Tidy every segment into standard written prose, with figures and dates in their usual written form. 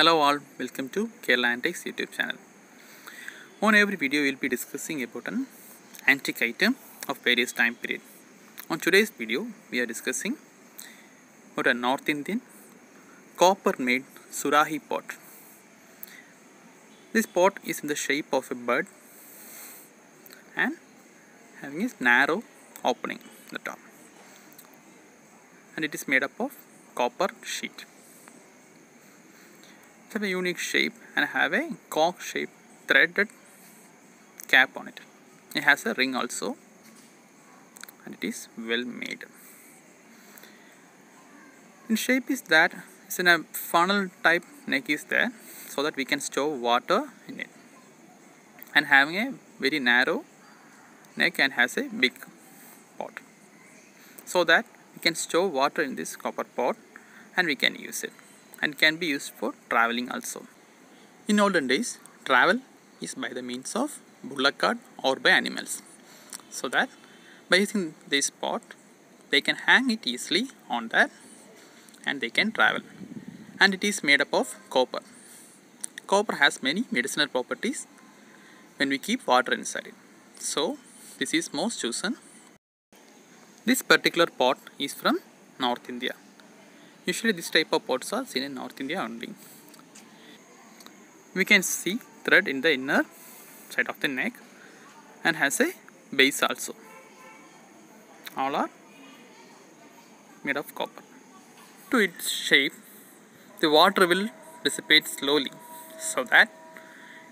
Hello all, welcome to Kerala Antiques YouTube channel. On every video we will be discussing about an antique item of various time period. On today's video we are discussing about a North Indian copper made Surahi pot. This pot is in the shape of a bird and having a narrow opening at the top, and it is made up of copper sheet. Have a unique shape and have a cork shape threaded cap on it. It has a ring also, and it is well made. In shape is that it's in a funnel type neck is there, so that we can store water in it. And having a very narrow neck and has a big pot, so that we can store water in this copper pot and we can use it. And can be used for traveling also. In olden days, travel is by the means of bullock cart or by animals, so that by using this pot they can hang it easily on that and they can travel. And it is made up of copper. Copper has many medicinal properties when we keep water inside it, so this is most chosen. This particular pot is from North India. Usually this type of pots are seen in North India only. We can see thread in the inner side of the neck and has a base also. All are made of copper. To its shape, the water will dissipate slowly so that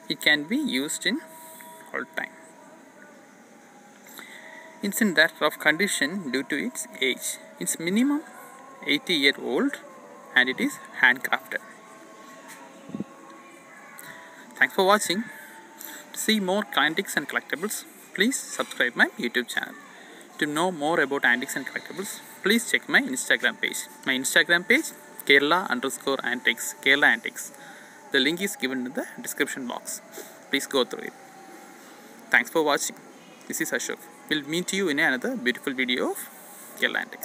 it can be used in all time. It's in that rough condition due to its age. It's minimum 80-year-old and it is handcrafted. Thanks for watching. To see more antiques and collectibles, please subscribe my YouTube channel. To know more about antiques and collectibles, please check my Instagram page. My Instagram page Kerala_antiques, Kerala Antiques. The link is given in the description box. Please go through it. Thanks for watching. This is Ashok. We'll meet you in another beautiful video of Kerala Antiques.